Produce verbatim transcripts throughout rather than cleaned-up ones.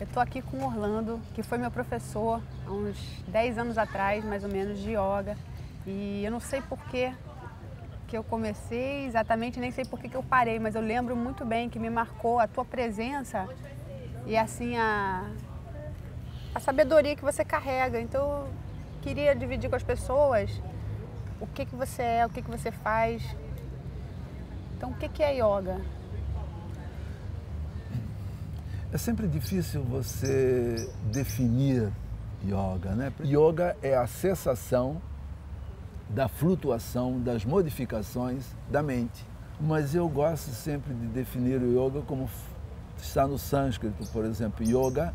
Eu estou aqui com o Orlando, que foi meu professor há uns dez anos atrás, mais ou menos, de yoga. E eu não sei por que que eu comecei exatamente, nem sei por que que eu parei, mas eu lembro muito bem que me marcou a tua presença e assim a, a sabedoria que você carrega. Então eu queria dividir com as pessoas o que que você é, o que que você faz. Então o que que é yoga? É sempre difícil você definir yoga, né? Yoga é a cessação da flutuação, das modificações da mente. Mas eu gosto sempre de definir o yoga como está no sânscrito, por exemplo. Yoga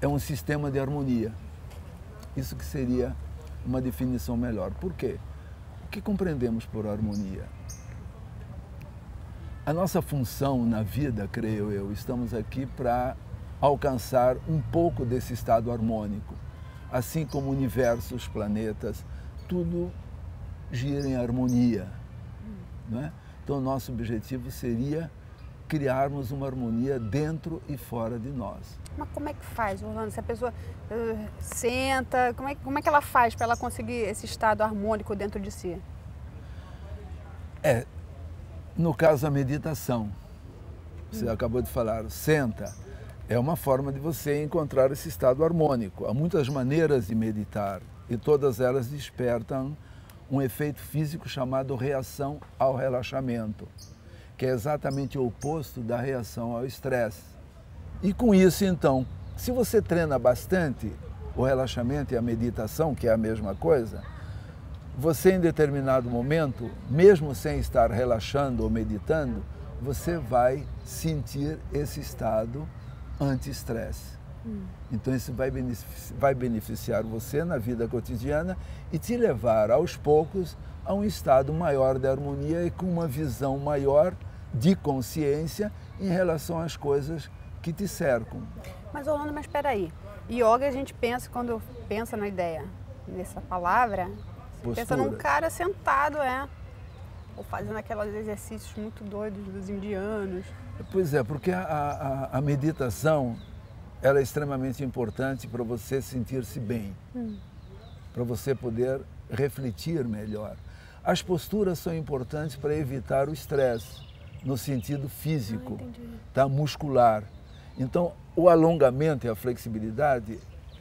é um sistema de harmonia. Isso que seria uma definição melhor. Por quê? O que compreendemos por harmonia? A nossa função na vida, creio eu, estamos aqui para alcançar um pouco desse estado harmônico. Assim como o universo, os planetas, tudo gira em harmonia, não é? Então, nosso objetivo seria criarmos uma harmonia dentro e fora de nós. Mas como é que faz, Orlando? Se a pessoa uh, senta, como é, como é que ela faz para ela conseguir esse estado harmônico dentro de si? É... No caso, a meditação, você acabou de falar, senta, é uma forma de você encontrar esse estado harmônico. Há muitas maneiras de meditar e todas elas despertam um efeito físico chamado reação ao relaxamento, que é exatamente o oposto da reação ao estresse. E com isso, então, se você treina bastante o relaxamento e a meditação, que é a mesma coisa, você, em determinado momento, mesmo sem estar relaxando ou meditando, você vai sentir esse estado anti-estresse. Hum. Então, isso vai beneficiar, vai beneficiar você na vida cotidiana e te levar, aos poucos, a um estado maior de harmonia e com uma visão maior de consciência em relação às coisas que te cercam. Mas, Orlando, mas espera aí. Yoga, a gente pensa, quando pensa na ideia, nessa palavra... Postura. Pensa num cara sentado, é, ou fazendo aqueles exercícios muito doidos dos indianos. Pois é, porque a, a, a meditação, ela é extremamente importante para você sentir-se bem, hum. para você poder refletir melhor. As posturas são importantes para evitar o estresse, no sentido físico, ah, tá, muscular. Então, o alongamento e a flexibilidade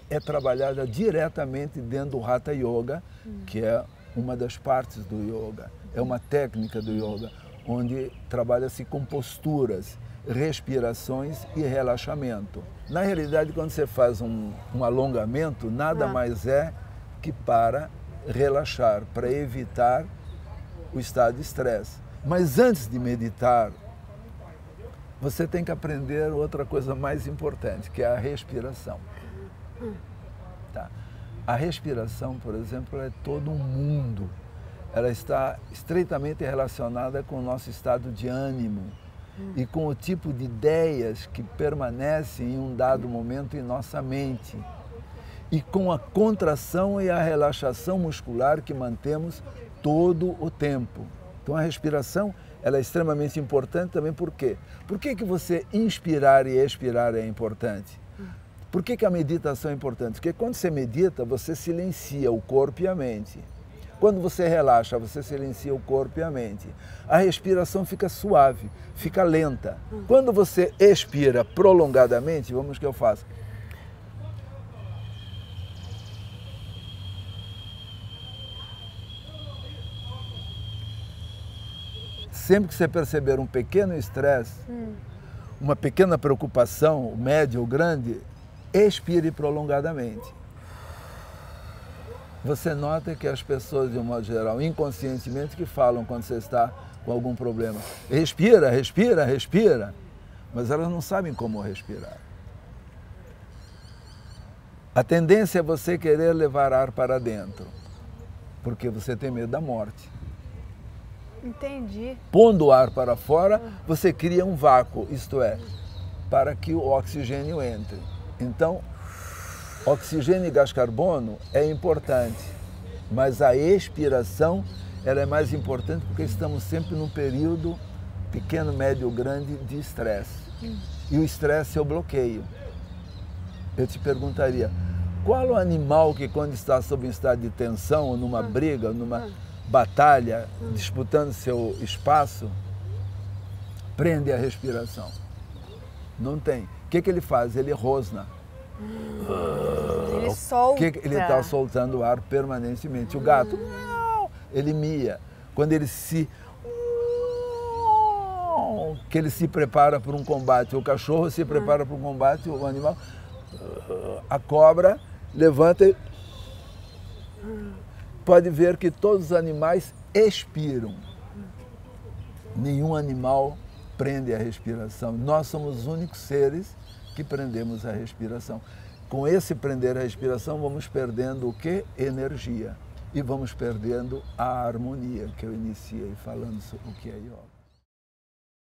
é trabalhada diretamente dentro do Hatha Yoga, que é uma das partes do yoga, é uma técnica do yoga, onde trabalha-se com posturas, respirações e relaxamento. Na realidade, quando você faz um, um alongamento, nada mais é que para relaxar, para evitar o estado de estresse. Mas antes de meditar, você tem que aprender outra coisa mais importante, que é a respiração. Tá. A respiração, por exemplo, é todo um mundo. Ela está estreitamente relacionada com o nosso estado de ânimo hum. e com o tipo de ideias que permanecem em um dado momento em nossa mente e com a contração e a relaxação muscular que mantemos todo o tempo. Então, a respiração ela é extremamente importante também. Por quê? Por que que você inspirar e expirar é importante? Por que que a meditação é importante? Porque quando você medita, você silencia o corpo e a mente. Quando você relaxa, você silencia o corpo e a mente. A respiração fica suave, fica lenta. Quando você expira prolongadamente, vamos que eu faço. Sempre que você perceber um pequeno estresse, uma pequena preocupação, média ou grande, expire prolongadamente. Você nota que as pessoas, de um modo geral, inconscientemente, que falam quando você está com algum problema. Respira, respira, respira. Mas elas não sabem como respirar. A tendência é você querer levar ar para dentro, porque você tem medo da morte. Entendi. Pondo o ar para fora, você cria um vácuo, isto é, para que o oxigênio entre. Então, oxigênio e gás carbono é importante, mas a expiração ela é mais importante porque estamos sempre num período pequeno, médio, grande de estresse. E o estresse é o bloqueio. eu te perguntaria, qual o animal que, quando está sob um estado de tensão, ou numa ah. briga, ou numa ah. batalha, ah. disputando seu espaço, prende a respiração? Não tem. O que, que ele faz? Ele rosna. Ele solta. Ele está soltando o ar permanentemente. O gato, ele mia. Quando ele se... que ele se prepara para um combate. O cachorro se prepara para um combate, o animal... A cobra levanta e... Pode ver que todos os animais expiram. Nenhum animal prende a respiração. Nós somos os únicos seres que prendemos a respiração. Com esse prender a respiração, vamos perdendo o quê? Energia. E vamos perdendo a harmonia, que eu iniciei falando sobre o que é yoga.